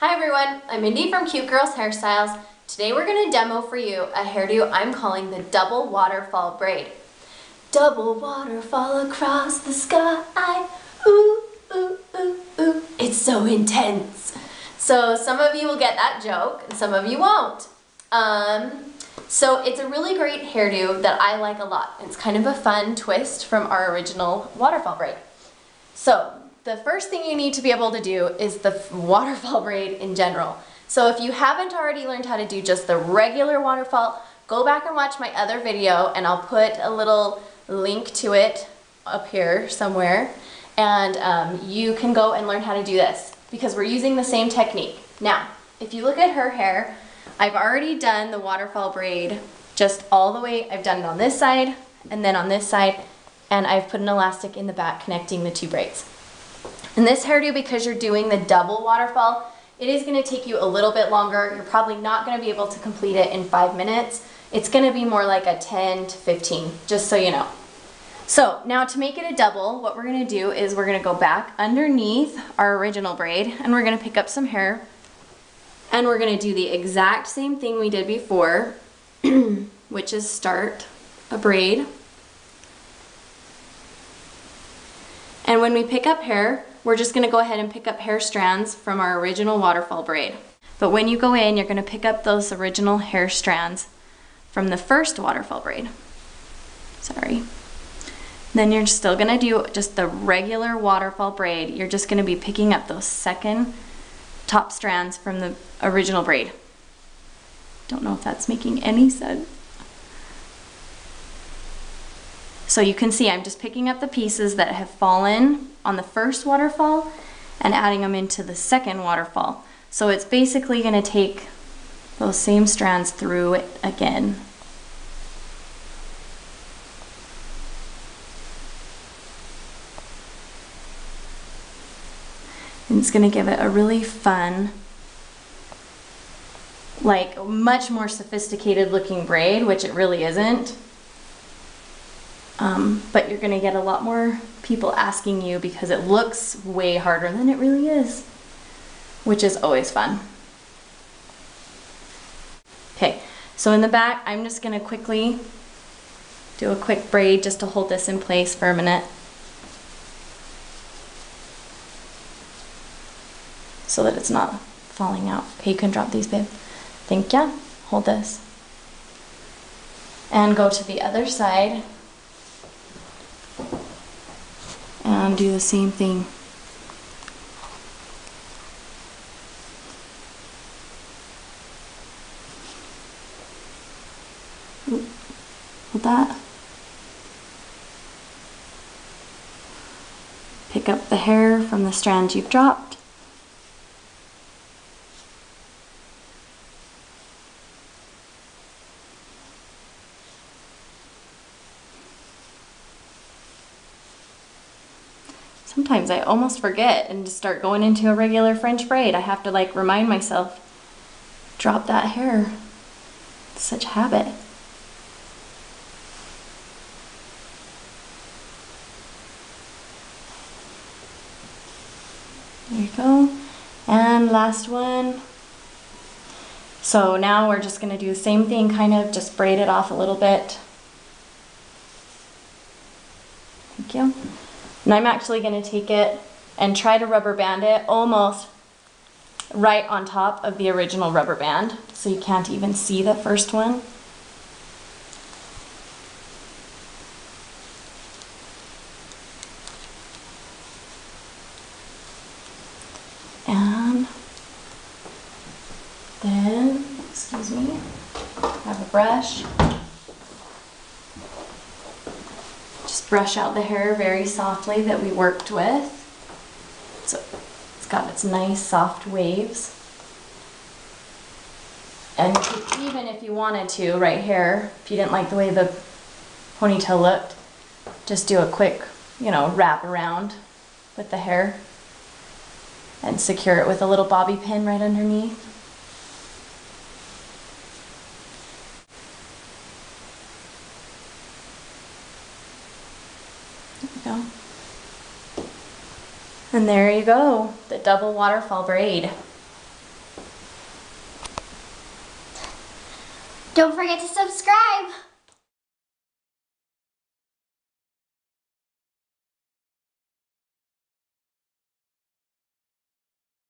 Hi everyone, I'm Mindy from Cute Girls Hairstyles. Today we're going to demo for you a hairdo I'm calling the double waterfall braid. Double waterfall across the sky, ooh, ooh, ooh, ooh, it's so intense. So some of you will get that joke and some of you won't. So it's a really great hairdo that I like a lot. It's kind of a fun twist from our original waterfall braid. So the first thing you need to be able to do is the waterfall braid in general. So if you haven't already learned how to do just the regular waterfall, go back and watch my other video and I'll put a little link to it up here somewhere. And you can go and learn how to do this because we're using the same technique. Now, if you look at her hair, I've already done the waterfall braid just all the way. I've done it on this side and then on this side, and I've put an elastic in the back connecting the two braids. And this hairdo, because you're doing the double waterfall, it is going to take you a little bit longer. You're probably not going to be able to complete it in 5 minutes. It's going to be more like a 10 to 15, just so you know. So now to make it a double, what we're going to do is we're going to go back underneath our original braid and we're going to pick up some hair and we're going to do the exact same thing we did before, which is start a braid. And when we pick up hair, we're just going to go ahead and pick up hair strands from our original waterfall braid. But when you go in, you're going to pick up those original hair strands from the first waterfall braid. Sorry. Then you're still going to do just the regular waterfall braid. You're just going to be picking up those second top strands from the original braid. Don't know if that's making any sense. So you can see I'm just picking up the pieces that have fallen on the first waterfall and adding them into the second waterfall. So it's basically going to take those same strands through it again. And it's going to give it a really fun, like much more sophisticated looking braid, which it really isn't. But you're going to get a lot more people asking you because it looks way harder than it really is, which is always fun. Okay, so in the back, I'm just going to quickly do a quick braid just to hold this in place for a minute. So that it's not falling out. Okay, you can drop these, babe. Thank ya. Hold this. And go to the other side. And do the same thing. Ooh, hold that. Pick up the hair from the strand you've dropped. Sometimes I almost forget and just start going into a regular French braid. I have to like remind myself, drop that hair. It's such a habit. There you go. And last one. So now we're just going to do the same thing, kind of just braid it off a little bit. Thank you. And I'm actually going to take it and try to rubber band it almost right on top of the original rubber band, so you can't even see the first one. And then, excuse me, have a brush. Brush out the hair very softly that we worked with. So it's got its nice soft waves. And even if you wanted to, right here, if you didn't like the way the ponytail looked, just do a quick, you know, wrap around with the hair and secure it with a little bobby pin right underneath. And there you go, the double waterfall braid. Don't forget to subscribe!